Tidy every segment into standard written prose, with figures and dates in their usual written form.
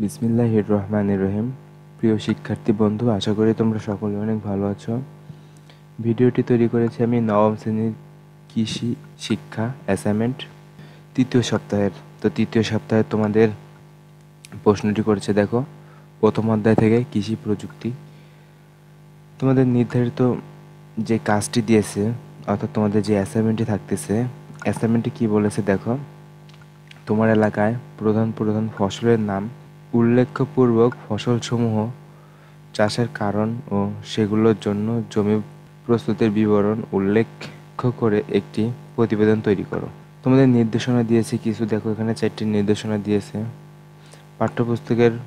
बिस्मिल्लाहिर रहमानिर रहीम प्रिय शिक्षार्थी बंधु आशा करी तुम्हारा सकले अनेक भालो आछो। भिडियोटी तैरि करेछि आमि नवम श्रेणीर कृषि शिक्षा असाइनमेंट तृतीय सप्ताहेर। तो तृतीय सप्ताहे तुम्हारे प्रश्नटी करेछे देखो प्रथम अध्याय थेके कृषि प्रजुक्ति तुम्हारे निर्धारित जे काजटी दिएछे अर्थात तुम्हारे जे असाइनमेंटटी थाकतेछे असाइनमेंटटी कि बोलेछे देखो तुम्हार एलाकाय प्रधान प्रधान फसलेर नाम उल्लेखपूर्वक फसल समूह चाषेर कारण और सेगुलोर जन्य जमी प्रस्तुतेर विवरण उल्लेख करे एकटी प्रतिवेदन तैरि करो। तुम्हारे निर्देशना दिएछे किछु देखो एखाने चारटी निर्देशना दिएछे। पाठ्यपुस्तकेर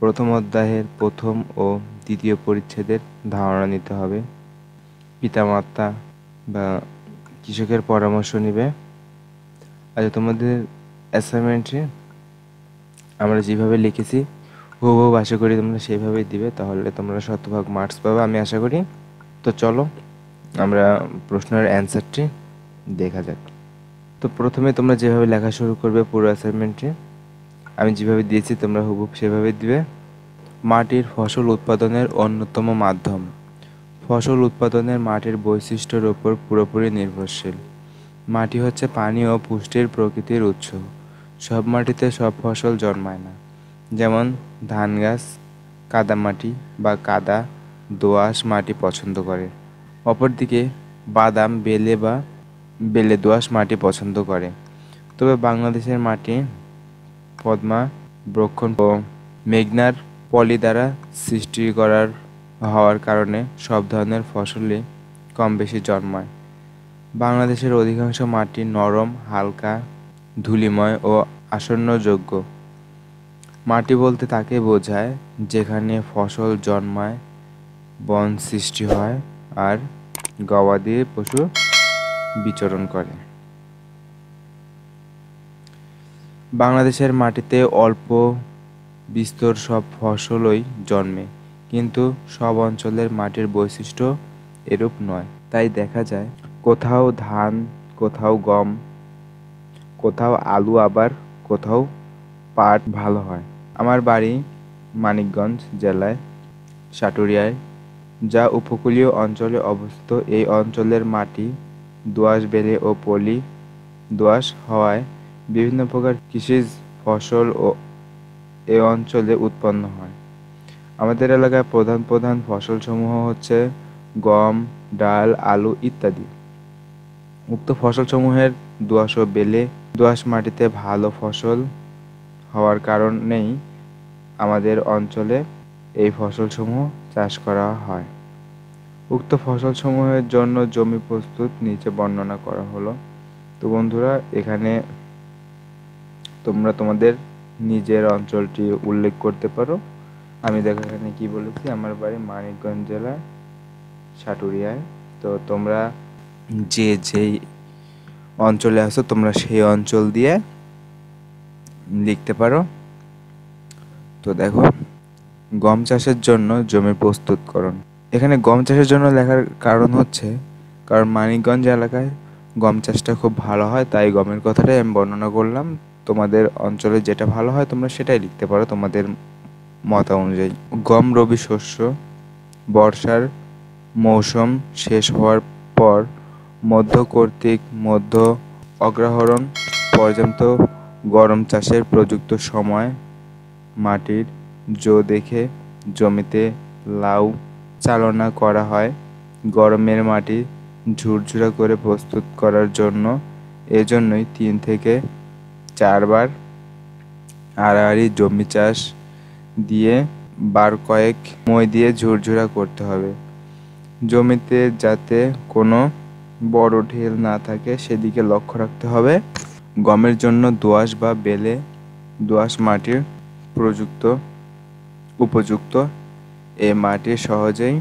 प्रथम अध्यायेर प्रथम और द्वितीय परिच्छेदेर धारणा निते हबे। पितामाता बा कृषकेर परामर्श निबे। आच्छा तुम्हादेर असाइनमेंटे আমরা যেভাবে লিখেছি হুবহু আশা করি তোমরা সেভাবেই দিবে, তাহলে তোমরা শতভাগ মার্কস পাবে আমি আশা করি। তো চলো আমরা প্রশ্নের অ্যানসারটি দেখা যাক। তো প্রথমে তোমরা যেভাবে লেখা শুরু করবে পুরো অ্যাসাইনমেন্টে আমি যেভাবে দিয়েছি তোমরা হুবহু সেভাবে দিবে। মাটির ফসল উৎপাদনের অন্যতম মাধ্যম ফসল উৎপাদনের মাটির বৈশিষ্ট্যের উপর পুরোপুরি নির্ভরশীল। মাটি হচ্ছে পানি ও পুষ্টির প্রকৃতির উৎস। सब माटीते सब फसल जन्माय ना, जेमन धान गाछ कादामाटी बा कादा दोआश माटी पसंद करे, अपरदिके बादाम बेले बा बेले दोआश माटी पसंद करे। तबे बांग्लादेशेर माटी पद्मा ब्रक्षण ओ मेघनार पलि द्वारा सृष्टि करार हवार कारणे सब धरनेर फसलई कम बेशी जन्माय। बांग्लादेशेर अधिकांश माटी नरम हालका धूलिमय और आसन्नयोग्य। माटी बोलते ताके बोझाय जेखाने फसल जन्माय बन सृष्टि हय और गवादी पशु विचरण करे। बांग्लादेशेर माटीते अल्प विस्तर सब फसलई जन्मे किन्तु सब अंचलेर माटिर वैशिष्ट्य एरूप नय। ताई देखा जाय कोथाओ धान कोथाओ गम कोथाओ आलू आबार कोथाओ पाट भालो हय। आमार बाड़ी मानिकगंज जिलाय साटुरियाय जा उपकूलीय अंचले अवस्थित। एई अंचलेर माटी दोआश बेले ओ पलि दोआश हवाय विभिन्न प्रकार कृषिज फसल ओ एई अंचले उत्पन्न हय। आमादेर एलाकाय प्रधान प्रधान फसल समूह हच्छे गम डाल आलू इत्यादि। उक्त फसल समूहेर दोआश ओ बेले दोआश माटीते भालो फसल हवार कारणेई आमादेर अंचले एई फसल समूह चाष करा हय। उक्त फसल समूहेर जन्य जमी प्रस्तुत नीचे बर्णना करा हलो। तो बंधुरा एखाने तोमरा तोमादेर निजेर अंचलटी उल्लेख करते पारो। आमी देखो एखाने कि बोलेछि आमार बाड़ी मानिकगंज जिला साटुरियाय। तो तोमरा जे जे अंचले आसो तोमरा सेई अंचल दिए लिखते पारो। तो देखो गम चाषेर जन्य जमी प्रस्तुतकरण एखाने गम चाषेर जन्य लेखार कारण हच्छे कारण मानिकगंज एलाकाय गम चाषटा खूब भालो हय ताई गमेर कथाटाई आमि बर्णना करलाम। तोमादेर अंचले जेटा भालो हय तोमरा सेटाई लिखते पारो तोमादेर मत अनुयायी। गम रबि शस्य बर्षार मौसुम शेष हওয়ার পর मध्य कर्तृक मध्य अग्रहरण पर्यन्त गम चाषेर प्रयुक्त समय माटिर जो देखे जमीते लाउ चालना करा हय। गरमेर माटी झुरझुरा करे प्रस्तुत करार जन्य एजन्यई 3 থেকে 4 बार आड़ाआड़ी जमी चाष दिए बार कयेक मै दिए झुरझुरा करते हबे। जमीते जाते कोनो बड़ ढेल ना थाके सेदिके लक्ष्य रखते हबे। गमेर जन्य दोआश बा बेले दोआश माटिर प्रयुक्त उपयुक्त ए माटी सहजेई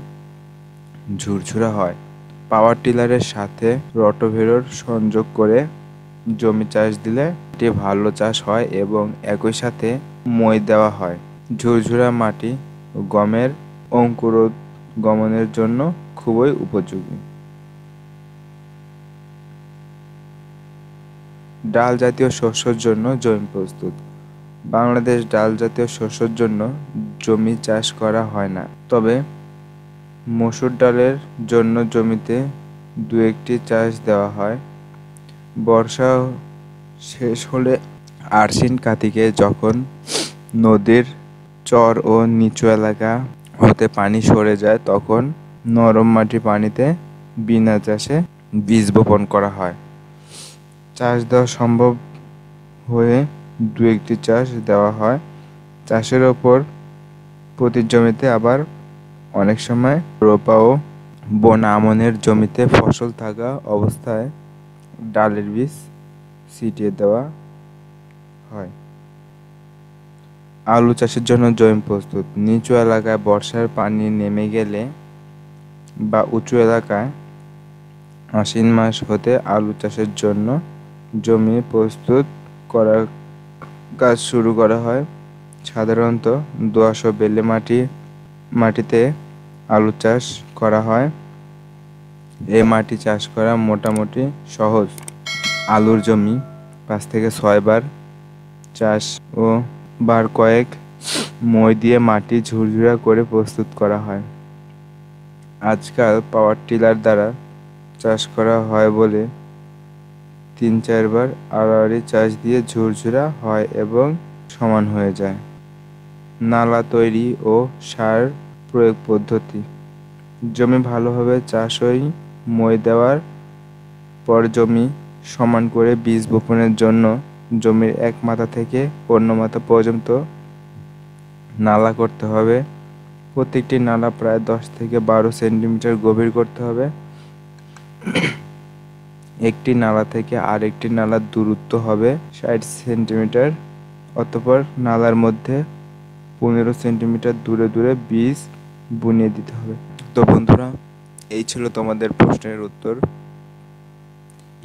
झुरझुरा हय। पावर टिलारेर साथे रोटोभेटर संयोग करे जमी चाष दिले एटी भालो चाष हय एबं एकई साथे मै देवा हय। झुरझुरा माटी गमेर अंकुरोद्गमनेर जन्य खूबई उपयोगी। डाल जातीय शस्येर जन्य जमी प्रस्तुत बांग्लादेश डाल जातीय शस्यर जोन्नो जमी चाष करा हय ना, तबे मसूर डालेर जोन्नो जमीते दुई एकटी चाष देवा हय। बर्षा शेष होले आश्विन कार्तिके जखन नदीर चर ओ नीचू एलाका होते पानी सरे जाय तखन नरम माटी पानीते बिना चाषे बीज बोपन करा हय। चाष देवा सम्भव हये दो एक चाष देवा है। चाषेर ओपर प्रति जमीते आबार अनेक समय रोपा ओ बोना आमनेर जमीते फसल थाका अवस्थाय डालेर बीज छिटिये देवा है। आलू चाषेर जन्य जमी प्रस्तुत। नीचू एलाकाय बर्षार पानी नेमे गेले बा उचू एलाकाय आश्विन मास होते आलू चाषेर जन्य जमी प्रस्तुत करार काज शुरू करा हय। साधारणत दोआश बेले माटीते आलू चाष करा हय। ए माटी चाष करा मोटामुटी सहज। आलुर जमी 5 থেকে 6 बार चाष ओ बार कयेक मोय दिए माटी झुरझुरा करे प्रस्तुत करा हय। आजकल पावर टिलार द्वारा चाष करा हय बोले 3-4 बार आड़ाड़ी चाष दिए झुरझुरा है एवं समान हो जाए। नाला तैरी और सार प्रयोग पद्धति। जमी भालोभावे चाष होई मोय देवार पर जमी समान करे बीज बोपनेर जन्य जमिर एक माथा थेके अन्य माथा पर्यन्त नाला करते हबे। प्रत्येकटी नाला प्राय 10 থেকে 12 सेंटीमीटर गभीर करते हबे। एकटी नाला थेके आरेकटी नाला दूरत्व हबे 60 सेंटीमीटर। अतःपर नालार मध्य 15 सेंटीमीटर दूरे दूरे बीज बुनिए दिते हबे। तो बंधुरा एई छिलो तोमादेर प्रश्नेर उत्तर।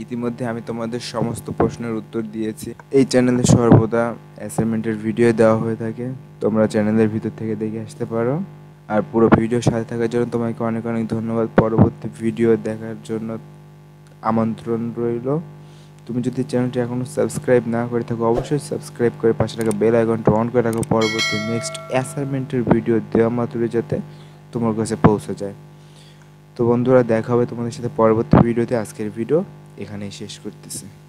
इतिमध्ये आमी तोमादेर समस्त प्रश्नेर उत्तर दिएछि। एई चैनेले सर्वदा असाइनमेंटेर भिडियो देওয়া হয়ে থাকে, তোমরা চ্যানেলের ভিতর থেকে দেখে আসতে পারো। আর পুরো ভিডিওর সাথে থাকার জন্য তোমাকে অনেক অনেক ধন্যবাদ। পরবর্তী ভিডিও দেখার জন্য আমন্ত্রণ রইল। তুমি যদি চ্যানেলটি এখনো সাবস্ক্রাইব না করে থাকো অবশ্যই সাবস্ক্রাইব করে পাশে থাকা বেল আইকনটা অন করে রাখো, পরবর্তী নেক্সট অ্যাসাইনমেন্টের ভিডিও দেওয়া মাত্রই যাতে তোমার কাছে পৌঁছে যায়। তো বন্ধুরা দেখা হবে তোমাদের সাথে পরবর্তী ভিডিওতে। আজকের ভিডিও এখানেই শেষ করতেছি।